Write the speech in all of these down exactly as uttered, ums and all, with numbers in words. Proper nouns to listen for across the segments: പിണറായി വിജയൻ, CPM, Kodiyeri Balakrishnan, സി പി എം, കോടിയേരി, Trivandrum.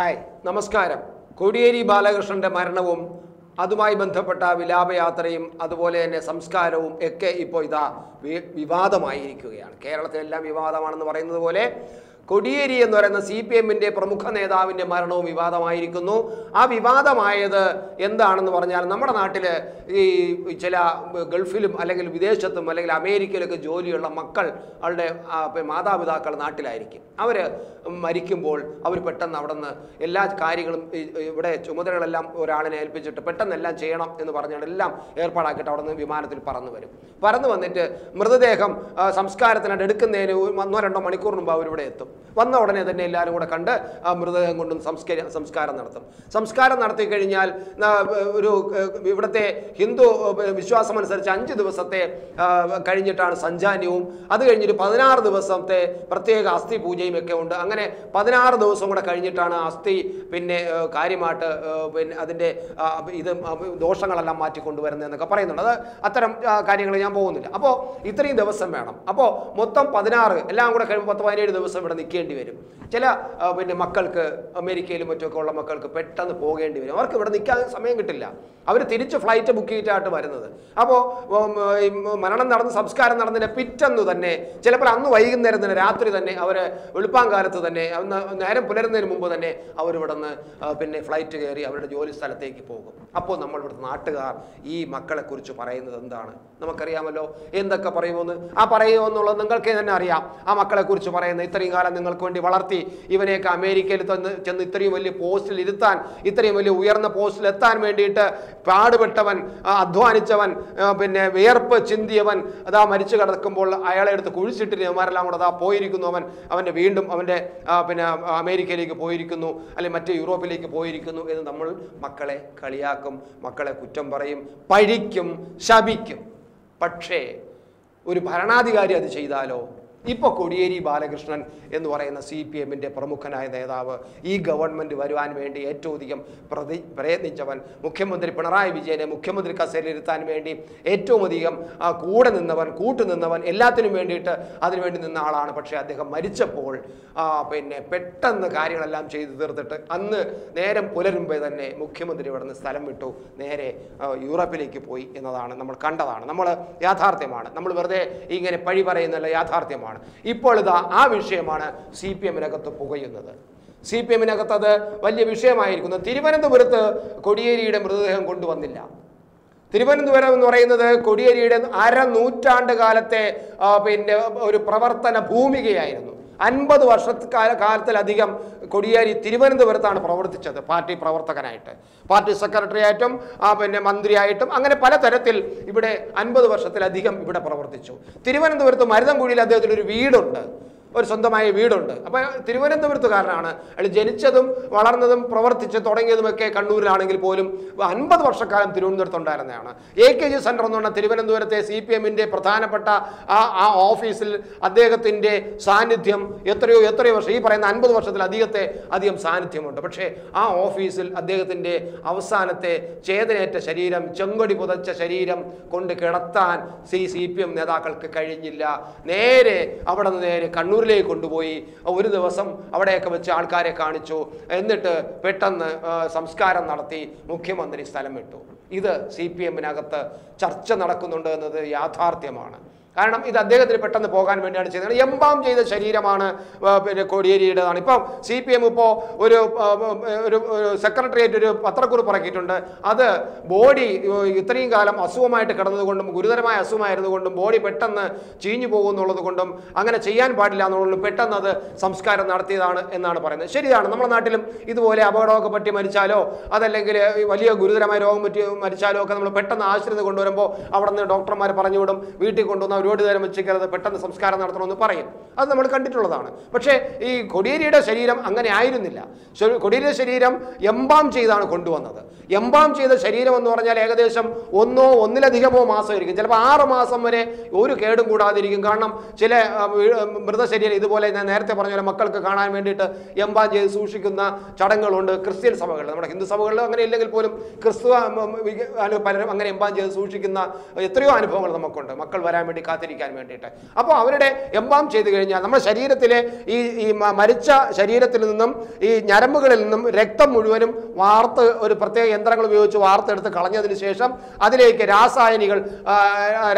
Hi, Namaskaram. Kodiyeri Balakrishnan Maranavum, Adumai Banthapata, Vilabayatrim, Aduvole, Samskarum, Eke Ipoida, Vivada Maikurian, Kerala Vivada, one of the Varendavole, Kodiyeri and the C P M in the Pramukaneda in the Marano, Vivada Maikuno, Avivada Maya, the Endan Varnal, Namanatile, Vichela, Gulfilm, Alegal Videsha, the Malay, America, Jolie, Lamakal, Alde Pemada with Akarnatil. Our Marikim Bold, our Patan, a large Karikum, Mother Lam or Alan L P G, Patan, and Lanchana in the Varnalam, airport I get out on the Vimaratil Paranavari. Paranavan, Murder Dekam, some scar and a Dedican, not a Dominicurum Bavidatum. One hour another Nella would a conda, a murder, some scare, some scar and Artham. Some scar and Arthakarial, Vivate, Hindu, Vishwasaman Serjanji, there was Sate, Karinjatan, Sanjanium, other engine Padanar, there was something, Partega, Asti, Puja, Angane, Padanar, those on a Karinjatana, Asti, Pine, Karimata, when other day either Dosanala Matikund and the Kapara and another, Ataram Karinjambo. Apo, Italy, there was some madam. Apo, Motam Padanar, Languaka, there was some. Chella, when the Makalka, American Machokola Makalka, Petan, the Pogan, work over the Kang Samangatilla. Our Tiricha flight to book it out to another. Abo Mananan subscribe and a pitan to the name. Chelapano, I in there than Ratri than our Ulpanga to the name, and I am put in the Mumbo than our flight to area, our Jolie Salataki Pogo. Upon number with Natagar, E. Makala Kurchu Parayan than Dana, Namakariamalo, in the Caparivon, Aparayon, Langal Kenaria, Amakala Kurchu Parayan, even a American Chanditri will post Litan, Itri will wear the post Latan Mendita, Padbatavan, Aduanichavan, when a Verpa Chindiavan, the Marichaga Combola, Ireland, the Kuricity, Marlamada, Poiricunovan, Avena Vindum, Avena, American Poiricuno, Alemate, Europe Lake Poiricuno, and the Makale, Kaliakum, Makala Kutambarim, Pidicum, Shabicum, Patre, Uri Paranadi Garia de Chidalo. Ipo Kodiyeri Balakrishnan in the Warana C P M in the Pramukana, the Ava, E. Government, the Varuan, Vendi, Eto, the Pradichavan, Mukemundri Panara Vijay, Mukemundrika Seritan Vendi, Eto Modium, a Kudan and the one, Kutan and the one, Elatin Vendita, other Vendit in the Nalana Pacha, the Maricha Pole, Pen Petan, the Kari Alam Chase, the Nerem Pulerim by the name, Mukemundri and the Salamito, Nere, Europelicipoi, in the Lana, Namakanda, Namala, Yathartemana, Namaverde, Ing and Padivara in the Yathartemana. Ipolda Avishamana, C P M Nakata Pogoyana. C P M Nakata, Valia Vishamai, Tirivan and the Burta, Kodiyeri and Brother Gonduanilla. Tirivan and the Varana, Kodiyeri and Ara Nuta and Galate up in Pravartana Bumigi. Anba the Varshat Kartel Adigam, Kodiyeri, Tirivan and the Vartan Provarticha, the party Provartakanite. Party secretary item, up in a Mandri item, Angana Palataratil, you put a Anba the Varsatel Adigam, you put a Provarticho. Tirivan and the Varta Maradam Gudilla, they revealed under. Or Sandamai Vidunda. About Tirivan and the Vartakarana, and Jenichadum, Valanadam, Provarticha, Torangamaka, Kandur, Anangilpolium, Anba the Varsakaram, Tirundar Tondarana. A K G Sandrona, Tirivan and the Verte, C P M in De, Pratana Pata, office, Adegatinde, Sanithium. Yatrio, Yatrio was cheaper and Anbu was at the Adiate, Adium Santim, Tapache, our office, Adegatinde, Avasanate, Chedanet, Shadiram, Changodi Podacha Shadiram, Konde Keratan, C P M, Nadakal Karinilla, Nere, Abadan, Kanurle Kunduboi, over the Vasam, Avadaka Chalkare Karnicho, and that Petan Samskara Narati, Mukim under his Salamento. Either C P M in Agatha, Churchanakunda, the Yathartemana. കാരണം ഇത് അദ്ദേഹത്തിന് പെട്ടെന്ന് പോകാൻ വേണ്ടിയാണ് ചെയ്തത്. Embalm ചെയ്ത ശരീരമാണ് പിന്നെ കോടിയേരിയുടേതാണ്. ഇപ്പോ സിപിഎം ഇപ്പോ ഒരു ഒരു സെക്രട്ടേറിയറ്റ് ഒരു പത്രക്കുറിപ്പ് ഇറക്കിയിട്ടുണ്ട്. അത് ബോഡി ഇത്രയും കാലം അസുഖമായിട്ട് കിടന്നതുകൊണ്ടും ഗുരുതരമായ അസുഖമായിരുന്നതുകൊണ്ടും ബോഡി പെട്ടെന്ന് ചീഞ്ഞു പോകുന്നുള്ളതുകൊണ്ടും അങ്ങനെ ചെയ്യാൻ പാടില്ല എന്നുള്ളത് പെട്ടെന്ന് അത് സംസ്കാരം നടത്തിയതാണ് എന്നാണ് പറയുന്നത്. ശരിയാണ്. നമ്മുടെ നാട്ടിലും ഇതുപോലെ അപകടമൊക്കെ പറ്റി മരിച്ചാലോ അതല്ലെങ്കിൽ വലിയ ഗുരുതരമായ രോഗം പറ്റി മരിച്ചാലോ ഒക്കെ നമ്മൾ പെട്ടെന്ന് ആശുപത്രിയിൽ കൊണ്ടുവരുമ്പോൾ അവിടുന്ന് ഡോക്ടർമാർ പറഞ്ഞു വിടും. വീട്ടിൽ കൊണ്ടുവന്ന Chicago, Petan, the Samskar, and the Parayan. As the Mulkanti Tolan. But she Kodiyeri Sheriram, Angani Ironilla. So Kodiyeri Sheriram, Yambam Chidan Kundu another. Yambam Chi the Sheriram, Noranja Legadesham, Uno, Unila Digamo Masa, Jelba Masamere, Uru Kedam Guda, the Riganam, Chile, Brother Sheri, the Bola, and Erta Parana, Makalkana, Mendita, Yambaja, Sushikuna, Chadangalunda, Christian Savagal, in the Savagal, and illegal poem, Kursua, Angari Mbaja, Sushikina, three hundred Makal Varamedica. വരാതിരിക്കാൻ വേണ്ടിയിട്ട്. അപ്പോൾ അവരുടെ embalm ചെയ്തു കഴിഞ്ഞാൽ നമ്മുടെ ശരീരത്തിലെ ഈ ഈ മരിച്ച ശരീരത്തിൽ നിന്നും ഈ ഞരമ്പുകളിൽ നിന്നും രക്തം മുഴുവനും വാർത്ത് ഒരു പ്രത്യേക യന്ത്രങ്ങൾ ഉപയോഗിച്ച് വാർത്തെടുത്ത് കളഞ്ഞതിന് ശേഷം അതിലേക്ക് രാസായനികൾ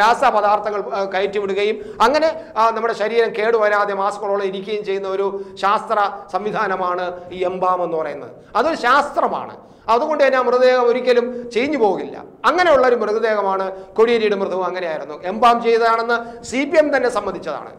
രാസപദാർത്ഥങ്ങൾ കയറ്റിവിടുകയും അങ്ങനെ നമ്മുടെ ശരീരം കേടുവരാതെ മാസ്കോളോളം ഇരിക്കുകയും ചെയ്യുന്ന ഒരു ശാസ്ത്ര സംവിധാനമാണ് ഈ എംബാം എന്ന് പറയുന്നത്. അതൊരു ശാസ്ത്രമാണ്. അതുകൊണ്ട് തന്നെ മൃതദേഹം ഒരിക്കലും ചീഞ്ഞു പോകില്ല. അങ്ങനെയുള്ള ഒരു മൃതദേഹമാണ് കൊടിയേരിയുടെ മൃതദേഹം. അങ്ങനെയായിരുന്നു. എംബാം ചെയ്തതാണെന്ന് സി പി എം തന്നെ സമ്മതിച്ചതാണ്.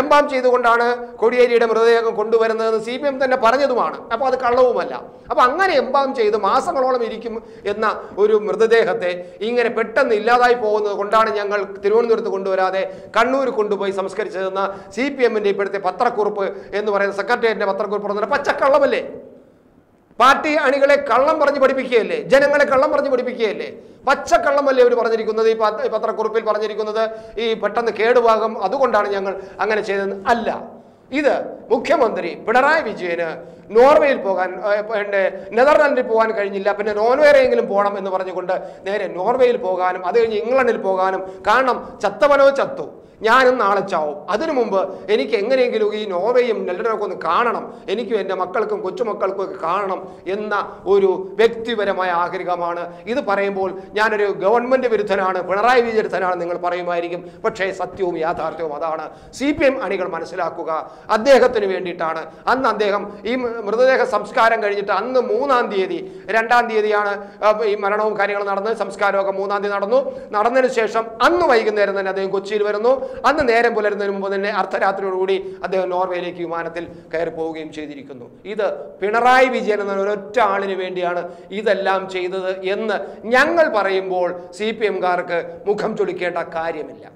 എംബാം ചെയ്തുകൊണ്ടാണ് കൊടിയേരിയുടെ മൃതദേഹം കൊണ്ടുവരുന്നതെന്ന് സി പി എം തന്നെ പറഞ്ഞതുമാണ്. അപ്പോൾ അത് കള്ളവുമല്ല. അപ്പോൾ അങ്ങനെ എംബാം ചെയ്ത് മാസങ്ങളോളം ഇരിക്കും എന്ന ഒരു മൃതദേഹത്തെ ഇങ്ങനെ പെട്ടെന്ന് ഇല്ലാതായി പോകുന്നത് കൊണ്ടാണ് ഞങ്ങൾ തിരുവനന്തപുരത്ത് കൊണ്ടുവരാതെ കണ്ണൂർ കൊണ്ടുപോയി സംസ്കരിച്ചതെന്ന സി പി എമ്മിൻ്റെ ഇപ്പോഴത്തെ പത്രക്കുറിപ്പ് എന്ന് പറയുന്ന സെക്രട്ടേറിയറ്റിൻ്റെ പത്രക്കുറിപ്പ് പറഞ്ഞാൽ പച്ചക്കള്ളമല്ലേ? പാർട്ടി അണികളെ കള്ളം പറഞ്ഞ് പഠിപ്പിക്കുകയല്ലേ? ജനങ്ങളെ കള്ളം പറഞ്ഞ് പഠിപ്പിക്കുകയല്ലേ? പച്ചക്കള്ളമല്ലേ ഇവർ പറഞ്ഞിരിക്കുന്നത്? ഈ പത്രക്കുറിപ്പിൽ പറഞ്ഞിരിക്കുന്നത് ഈ പെട്ടെന്ന് കേടുവാകും, അതുകൊണ്ടാണ് ഞങ്ങൾ അങ്ങനെ ചെയ്തത്. അല്ല, ഇത് മുഖ്യമന്ത്രി പിണറായി വിജയന് നോർവേയിൽ പോകാൻ, എൻ്റെ നെതർലാൻഡിൽ പോകാൻ കഴിഞ്ഞില്ല, പിന്നെ നോർവേയിലെങ്കിലും പോകണം എന്ന് പറഞ്ഞുകൊണ്ട് നേരെ നോർവേയിൽ പോകാനും അത് കഴിഞ്ഞ് ഇംഗ്ലണ്ടിൽ പോകാനും, കാരണം ചത്തവനോ ചത്തു ഞാനും നാളെ ചാവും, അതിനു മുമ്പ് എനിക്ക് എങ്ങനെയെങ്കിലും ഈ നോർവേയും നെതർലാൻഡും ഒന്ന് കാണണം, എനിക്കും എൻ്റെ മക്കൾക്കും കൊച്ചുമക്കൾക്കും ഒക്കെ കാണണം എന്ന ഒരു വ്യക്തിപരമായ ആഗ്രഹമാണ്. ഇത് പറയുമ്പോൾ ഞാനൊരു ഗവൺമെൻറ് വിരുദ്ധനാണ്, പിണറായി വിരുദ്ധനാണ് നിങ്ങൾ പറയുമായിരിക്കും. പക്ഷേ സത്യവും യാഥാർത്ഥ്യവും അതാണ്. സി പി എം അണികൾ മനസ്സിലാക്കുക. അദ്ദേഹത്തിന് വേണ്ടിയിട്ടാണ് അന്ന് അദ്ദേഹം ഈ മൃതദേഹ സംസ്കാരം കഴിഞ്ഞിട്ട് അന്ന് മൂന്നാം തീയതി രണ്ടാം തീയതിയാണ് ഈ മരണവും കാര്യങ്ങളും നടന്നത്. സംസ്കാരമൊക്കെ മൂന്നാം തീയതി നടന്നു. നടന്നതിന് ശേഷം അന്ന് വൈകുന്നേരം തന്നെ അദ്ദേഹം കൊച്ചിയിൽ വരുന്നു. അന്ന് നേരം പുലരുന്നതിന് മുമ്പ് തന്നെ അർദ്ധരാത്രിയോടുകൂടി അദ്ദേഹം നോർവേയിലേക്ക് വിമാനത്തിൽ കയറി പോവുകയും ചെയ്തിരിക്കുന്നു. ഇത് പിണറായി വിജയൻ എന്ന ഒരൊറ്റ ആളിന് വേണ്ടിയാണ് ഇതെല്ലാം ചെയ്തത് എന്ന് ഞങ്ങൾ പറയുമ്പോൾ സി പി എംകാർക്ക് മുഖം ചൊളിക്കേണ്ട കാര്യമില്ല.